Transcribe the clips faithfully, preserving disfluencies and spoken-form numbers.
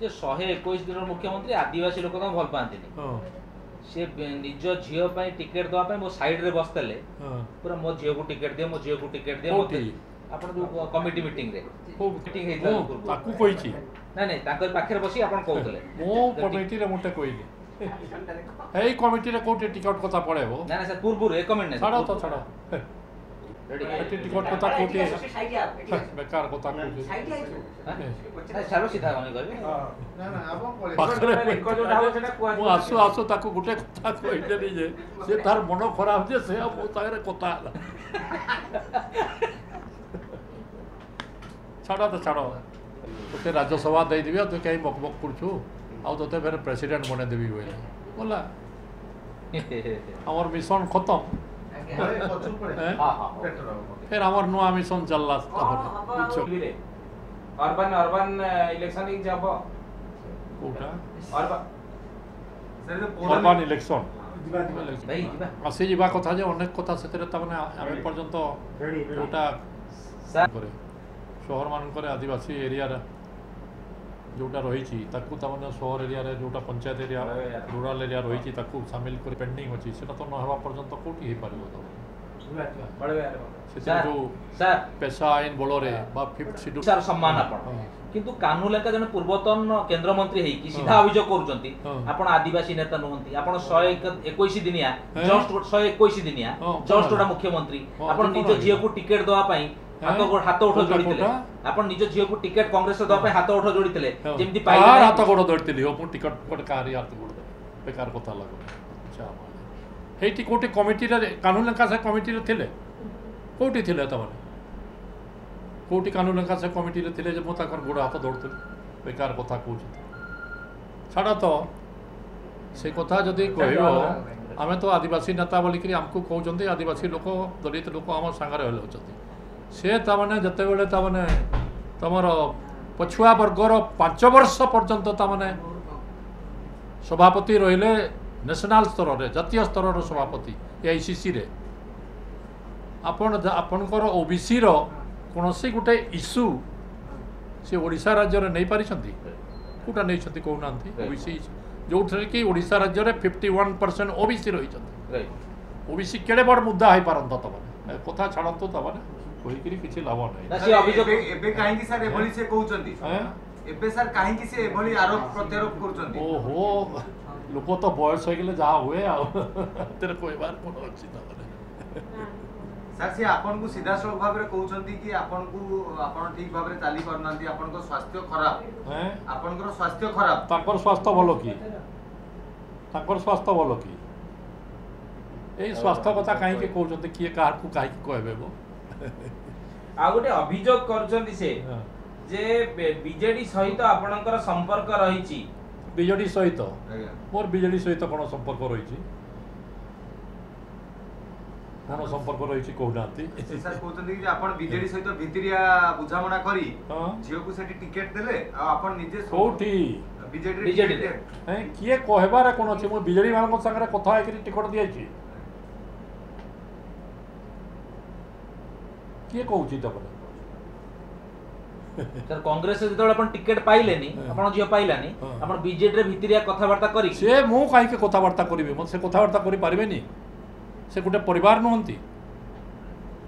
जे शहे एक दिन मुख्यमंत्री आदिवासी लोक भल पाते सी निज झीप टिकेट दवाई मो सैड्रे बसते पूरा मो झील को टिकेट दिए मो झील को टिकेट दिए आपन जो कमिटी मीटिंग रे मीटिंग हेतला ताकू कोइची ना ना ताकर पाखरे बसी आपन कहउतले मो कमिटी रे मोटा कोइली हे कमिटी रे कोटे टिकट कथा पड़ेबो ना ना सर पूर्व रे कमेंट ना छोड़ो तो छोड़ो रेडी कोटे टिकट कथा कोटे बेकार कथा कोटे हां चलो सीधा कोनी करबे ना ना अब पाखरे एक जो डालो सेना कुआ आसो आसो ताकू गुटे कथा कोइले नी जे से तार मन खराब जे से अब तारे कथा छाड़ा तो छाड़ ते राज्यसभा देदेवि तु कहीं बकबक करू आते फिर प्रेसिडेंट बनईदेवी बोले बोला आमर मिशन खत्म फिर आमर नुआ मिशन चलला अर्बन अर्बन इलेक्शन एक जाबो कोटा अर्बन इलेक्शन भाई आसी जीवा कथा जे अनेक कथा से ताने आमे पर्यंत कोटा करे शहर मानक आदिवासी एरिया जोटा रही सहर एरिया जोटा पंचायत एरिया रूराल एरिया रही सामिल कर पेंडिंग अच्छी से तो ना पर्यंत कौटी हो पार पेशा आईन बलरे फिफ्थ शेड्यूल सम्मान किंतु कानून लेखा जन पूर्वतन केंद्र मंत्री है कि सीधा अभियोग करूछंती आपण आदिवासी नेता नोंती आपण एक सौ इक्कीस दिनिया जस्ट एक सौ इक्कीस दिनिया जस्ट ओडा मुख्यमंत्री आपण निज जियो को टिकट दवा पई हाथ गोड़ हाथ उठो जोड़ीले आपण निज जियो को टिकट कांग्रेस दवा पई हाथ उठो जोड़ीले जेमती पाई हाथ गोड़ जोड़ीले हो पु टिकट कोड कारी हाथ गोड़ बेकार कथा लागो अच्छा हेटी कोटी कमिटी रे कानून लेखा से कमिटी रे थिले कोटी थिले तमने कोटी कानून लेखा से कमिटी रे थिले जे मोता कर गोड़ हाथ दौड़ते बेकार कथा कहू छाड़ा तो से कथा जदि कहबो आमे तो आदिवासी नेता बोली कि हमको कहउछन्ते आदिवासी लोक दलित लोक हम संगे रहले होछन्ते से तमने जते बेले तमने तमरो पछुआ वर्गर पांच वर्ष पर्यंत तमने सभापति रहिले नेशनल स्तर रे जातीय स्तर रो सभापति एआईसीसी रे आपण आपनकर ओबीसी रो कौनसी गोटे इश्यू से ओडिशा राज्य में नहीं पारी कौटा नहीं कहना ओबीसी जो थे कि ओडिशा राज्य में फिफ्टी वन परसेंट ओबीसी रही ओबीसी केड़े बड़ मुद्दा हो पारत तब कथा छाड़त तब कहीकि किसी लाभ नहीं ओहो लोक तो बयस हो गए जहाँ हुए कह सर सी आपन को सीधा सड़क भाव रे कहउछंती कि आपन को आपन ठीक भाव रे चाली परनांती आपन को स्वास्थ्य खराब है आपन को स्वास्थ्य खराब ताकर स्वास्थ्य भलो की ताकर स्वास्थ्य भलो की एई स्वास्थ्य कथा काहे के कहउछंती कि कार को काहे के कहबे बो आ गोटे अभियोग करछंती से जे बीजेडी सहित आपनकर संपर्क रही छी बीजेडी सहित मोर बीजेडी सहित कोन संपर्क रही छी कोनो संपर्क रही कहनाती सर कहते कि आपन बीजेडी सहित भितरिया बुझामणा करी जियो को सेठी टिकट देले आ आपन निजे कोठी बीजेडी बीजेडी है किए कहबार कोनो छै मो बीजेडी वाला संग रे कथा आके टिकट दियै छी किए कहू छी तब सर कांग्रेस से जतोला अपन टिकट पाइलेनी अपन जियो पाइलानी अपन बीजेडी रे भितरिया कथा वार्ता करी से मो काहे के कथा वार्ता करिवे मो से कथा वार्ता करि पारबेनी से गोटे परिवार नुहंती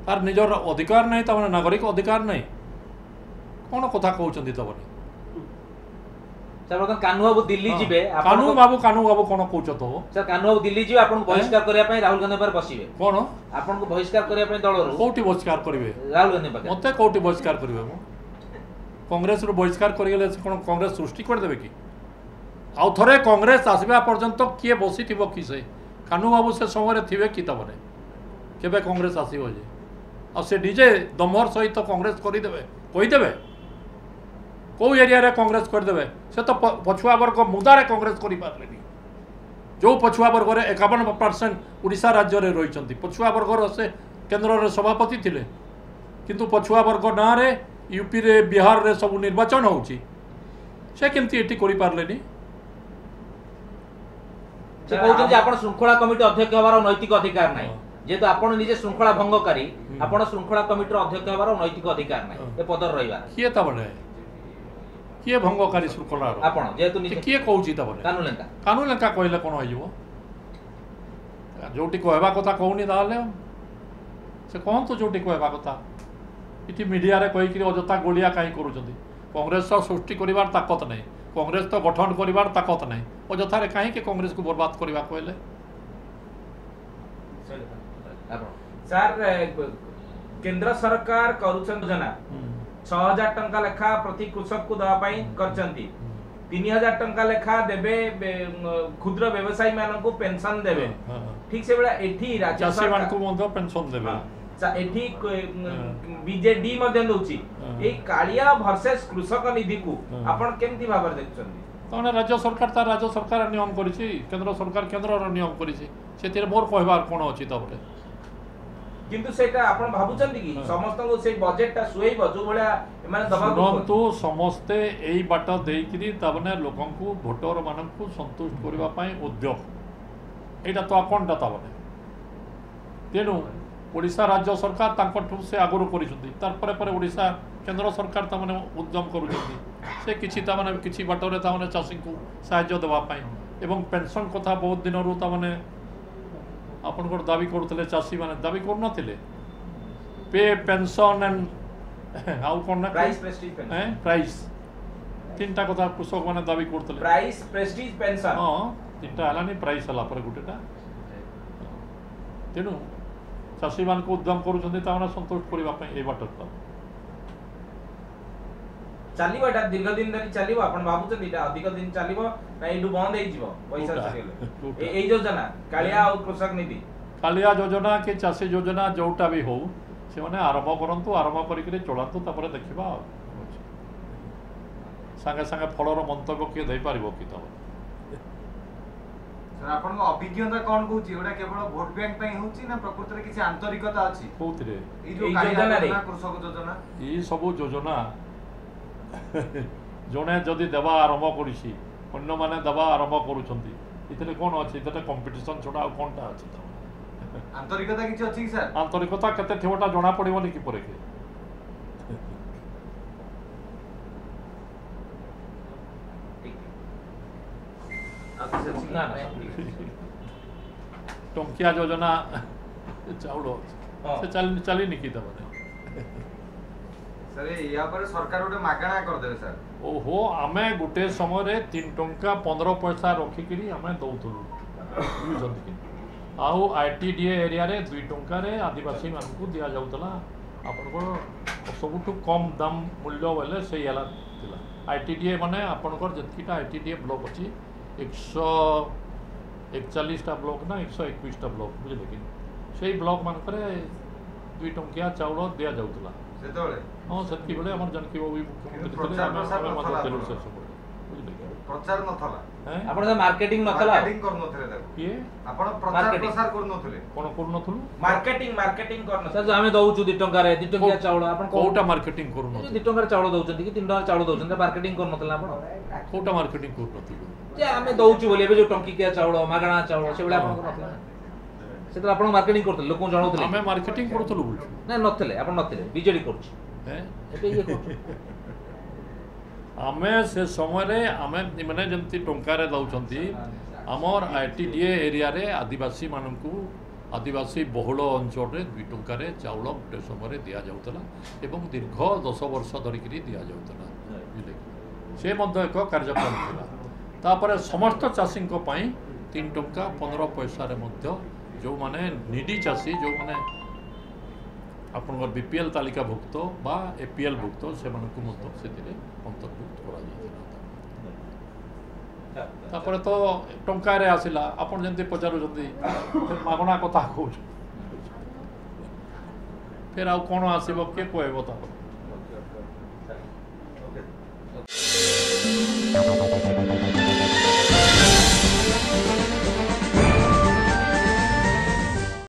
तार निजर अधिकार नहीं तब नागरिक अधिकार नहीं कौन कथा कहते तब सर कानू बाबू दिल्ली जीवे कानू बाबू कानू बाबू कौन कौच तो सर कानू बाबू दिल्ली जीवे आपन बहिष्कार करिया पई राहुल गांधी पर बसिबे कोन आपन को बहिष्कार करिया पई दल रो कोठी बहिष्कार करिवे राहुल गांधी पर मते कोठी बहिष्कार करिवे मो कांग्रेस रो बहिष्कार करि गेले कोन कांग्रेस सृष्टि कर देबे की आ थरे कांग्रेस आसीबा पर्यंत किए बसिथिबो की से कानू बाबू से समय थे कि तब केवे कांग्रेस आसो जे आ से निजे दमर सहित कांग्रेस करदे कहीदेवे कौ एरिया रे कांग्रेस करदे से तो पछुआ वर्ग मुदारे कांग्रेस कर पारे जो पछुआ वर्ग रे इक्यावन परसेंट ओडिशा राज्य रे रही पछुआ वर्गर से केन्द्र सभापति थिले किंतु पछुआ वर्ग ना रे यूपी रे बिहार रे सब निर्वाचन होउची से केमती एटी कर पारे से कहउछन जे आपण श्रृंखला कमिटी अध्यक्ष होबार नैतिक अधिकार नै जेतु आपण निजे श्रृंखला भंगकारी आपण श्रृंखला कमिटीर अध्यक्ष होबार नैतिक अधिकार नै ए पदर रहिबा किए तबने किए भंगकारी शृंखलार किए कौच कानुलेंका कहले कौन हो जोटी कहवा कथा कहूनी से कहतु जोटी कहवा कथा ये मीडिया रे कहीकि अजता गोलिया कहीं करुँच कांग्रेस सृष्टि कर ताकत नहीं कांग्रेस तो गठन कर ताकत नहीं अजथारे कहीं कांग्रेस को बर्बाद करवा कहले सर केंद्र सरकार करोजना छह हजार टंका लेखा प्रति कृषक को दवाई करचंती तीन हजार टंका लेखा देबे क्षुद्र व्यवसायी मानन को पेंशन देबे ठीक से बेला एठी राज्य सरकार को मध पेंशन देबे चा एठी बीजेडी मधे दोची ए कालिया वर्सेस कृषक निधि को आपण केमती भाबर देखचंती तने राज्य सरकार तार राज्य सरकार नियम करिछि केंद्र सरकार केंद्र र नियम करिछि सेतिर मोर कहबार कोन अछि तबरे किंतु सेटा आपण भाबुचंती कि समस्त को से बजेट ता सुइबो जो भला माने दबाव तो समस्त एई बाटा देकिरी तबने लोकन को वोटर मानन को संतुष्ट करबा पई उद्योग एटा तो आपणटा तबने तेनु ओडिसा राज्य सरकार तांको ठु से आगरो करिसुंती तार परे परे ओडिसा केंद्र सरकार तमने उद्यम करुचंती से किछि तमने किछि बाटा रे तमने चासी को सहायता देबा पई एवं पेंशन कथा बहुत दिनरो तमने अपन को दाबी करुले चाषी मैंने दाबी कर पे पेंशन एंड आउ कौन प्राइस तीन टा कथा कृषक मैंने दाबी करुले प्राइस प्रेस्टीज पेंशन हाँ तीन टा हलानी प्राइस हला पर गुटेटा तेनु चाषी मान को उद्यम करूछन्ते तावना संतोष करबा पई ए बाटर त चलीबाटा दीर्घ दिन धरी चलीबा आपण बाबूचंद इटा अधिक दिन चलीबा ना एडू बंद हे जीवो पैसा चले ए ए योजना कालिया और कृषक निधि कालिया योजना के चासी योजना जोटा भी हो से माने आरंभ करंतु आरंभ करिके चलांतु तबरे देखिबा संगे संगे फळर मंतव्य के देई पारिबो कि तब सर आपण को अभिज्ञता कोन कहूची ओडा केवल वोट बैंक पई होची ना प्रकृति रे किसी आंतरिकता अछि बहुत रे ए जो कालिया योजना कृषक योजना ई सब योजना जड़े जदि देवा आरंभ करी मैंने देवा आरंभ कर कौन अच्छे कंपिटिशन छड़ा कौनटा अच्छे आंतरिकता किसी अच्छी सर आंतरिकता केते थिवटा जना पड़ोनी कि परे टंकिया योजना चाउल से चली निकी सर या पर सरकार गोटे मागणा करदे सर ओहो आमे गोटे समय रे तीन टंका पंद्रह पैसा रखिकी आमे दौथुलु आउ आईटीडीए एरिया रे दुई टंका रे आदिवासी मानकू दिया जाउतला आपन को सबुठु कम दाम मूल्य वाले से याला दिला आईटीडीए माने आपन को जतकीटा आईटीडीए ब्लॉक अछि एक सौ इकतालीस टा ब्लॉक ना एक सौ इक्कीस टा ब्लॉक बुझले कि सेही ब्लॉक मान करे दुई टंकिया चाउल दिया जाउतला सेतोले हां सत्य बोले हमर जन के ओई प्रचार प्रसार प्रचार नथला आपण जे मार्केटिंग नथला मार्केटिंग कर नथले देखो के आपण प्रचार प्रसार कर नथले कोन कर नथलु मार्केटिंग मार्केटिंग कर न सर जो हमें दउचु दो टका रे दो टका चावल आपण कोटा मार्केटिंग कर न दो टका चावल दउचंती कि तीन टका चावल दउचंती मार्केटिंग कर नथला आपण कोटा मार्केटिंग कर नथलु जे हमें दउचु बोले बे जो टंकी के चावल मागणा चावल से बले आपण नथला सेटा आपण मार्केटिंग करतले लोक जानतले हमें मार्केटिंग करतलु बोल नै नथले आपण नथले बीजेडी करछ हैं एते ये करछ हमें से समय रे हमें माने जंती टंका रे दउचंती हमर आईटीडीए एरिया रे आदिवासी माननकू आदिवासी बहुल अंचल रे दो टंका रे चावल गोटे समय रे दिया जाउतला एवं दीर्घ दस वर्ष धरिकरी दिया जाउतला से मध्य एक कार्यक्रम थिला तापर समस्त चासिन को पई तीन टंका पंद्रह पैसा रे मध्य जो माने निडी चासी जो माने अपन बीपीएल तालिका भुक्त बा एपीएल भुक्त से मानकू मत से अंतर्भुक्त करा जाय तापर तो टंका रे आसिला अपन जंती पचारु जंती मागणा कथा कहू फेर आ कोन आसीबो के कहबो तापर